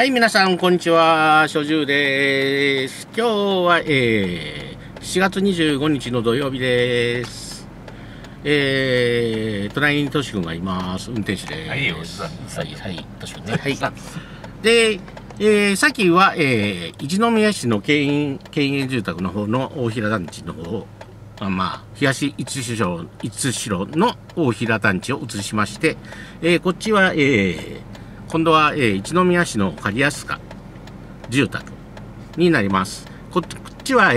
はい、皆さん、こんにちは。しょじゅうです。今日は、7月25日の土曜日です。隣にとし君がいます。運転手です。はい、おじさん。はい、とし君ね。はい。で、さっきは、一宮市の県営住宅の方の大平団地の方、東五城の大平団地を移しまして、こっちは、今度は、一宮市の刈安塚住宅になります。こっちは、こっ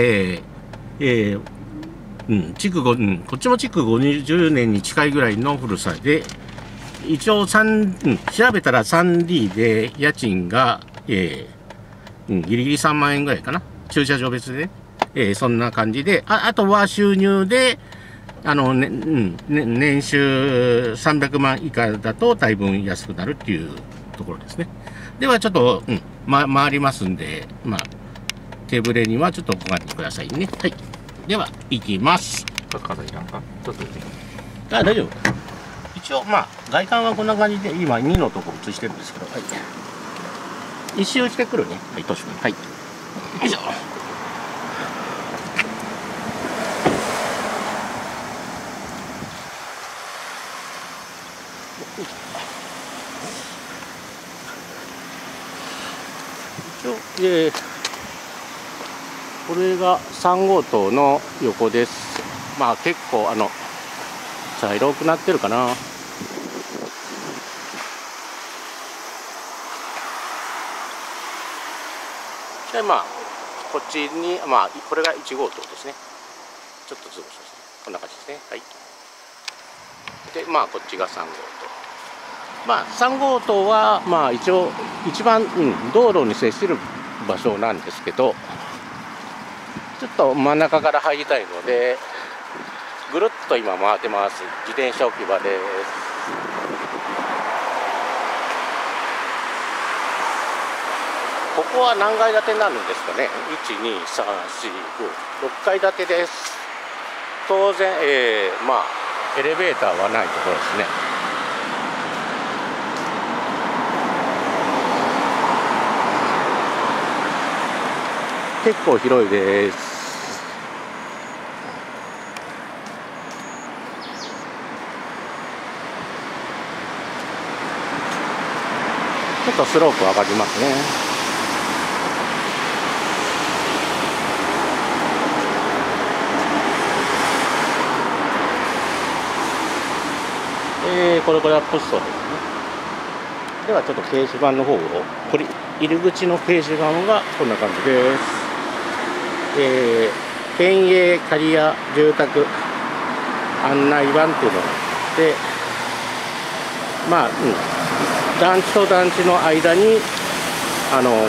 ちも築50年に近いぐらいの古さで、一応調べたら 3D で家賃が、ギリギリ3万円ぐらいかな。駐車場別でね。そんな感じで、あとは収入で、年収300万以下だと大分安くなるっていうところですね。ではちょっと、回りますんで、手ぶれにはちょっとご安心くださいね。はい。では、いきます。大丈夫。一応、外観はこんな感じで、今2のとこ映してるんですけど、はい。一周してくるね。はい、とし君。はい。よいしょ。これが3号棟の横です。結構茶色くなってるかな。でこっちにこれが1号棟ですね。ちょっとズームしますね。こんな感じですね。はい。でこっちが3号棟。3号棟は、一応一番、道路に接している場所なんですけど、ちょっと真ん中から入りたいのでぐるっと今回ってます。自転車置き場です。ここは何階建てになるんですかね。1、2、3、4、5、6階建てです。当然、エレベーターはないところですね。結構広いです。ちょっとスロープ上がりますね。これはポストですね。ではちょっと掲示板の方を、入り口の掲示板がこんな感じです。県営刈谷住宅案内板っていうのがあって、団地と団地の間に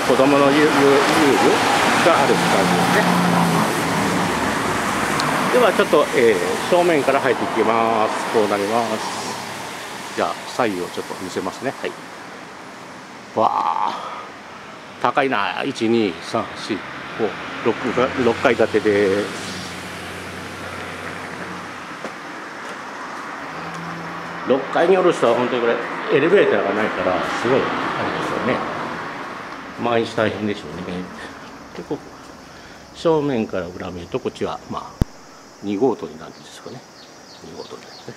子供の遊具がある感じですね。ではちょっと、正面から入っていきます。こうなります。じゃあ左右をちょっと見せますね。はい。わあ、高いな。1、2、3、4、5、6階建てです。6階におる人は本当にこれエレベーターがないからすごいあれですよね。毎日大変でしょうね。結構正面から裏見るとこっちは2号棟になるんですよね。2号棟ですね。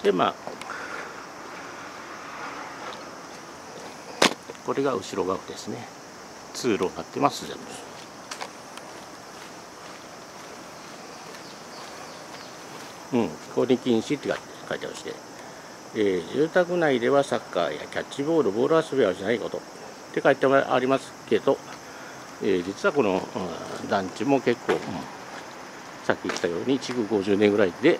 でこれが後ろ側ですね。通路になってます。公認禁止って書いてあるして、住宅内ではサッカーやキャッチボール、ボール遊びはしないことって書いてありますけど、実はこの、団地も結構、さっき言ったように築50年ぐらいで、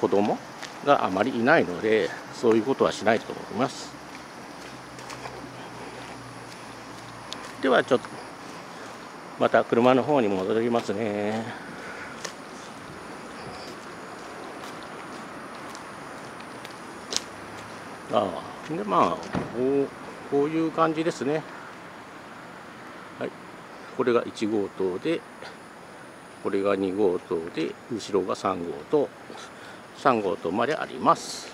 子供があまりいないので、そういうことはしないと思います。ではちょっとまた車の方に戻りますね。でこういう感じですね。はい、これが1号棟で、これが2号棟で、後ろが3号棟まであります。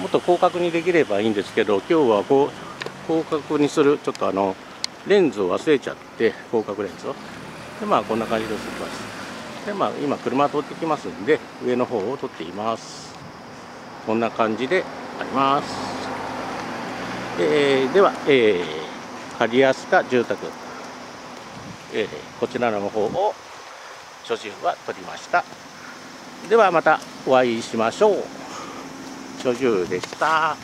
もっと広角にできればいいんですけど、今日はこう広角にする、ちょっとレンズを忘れちゃって、広角レンズをで、まあこんな感じで撮ってます。でまあ今車通ってきますんで、上の方を撮っています。こんな感じであります。では、借りやすか住宅、こちらの方を所住は撮りました。ではまたお会いしましょう。所住でした。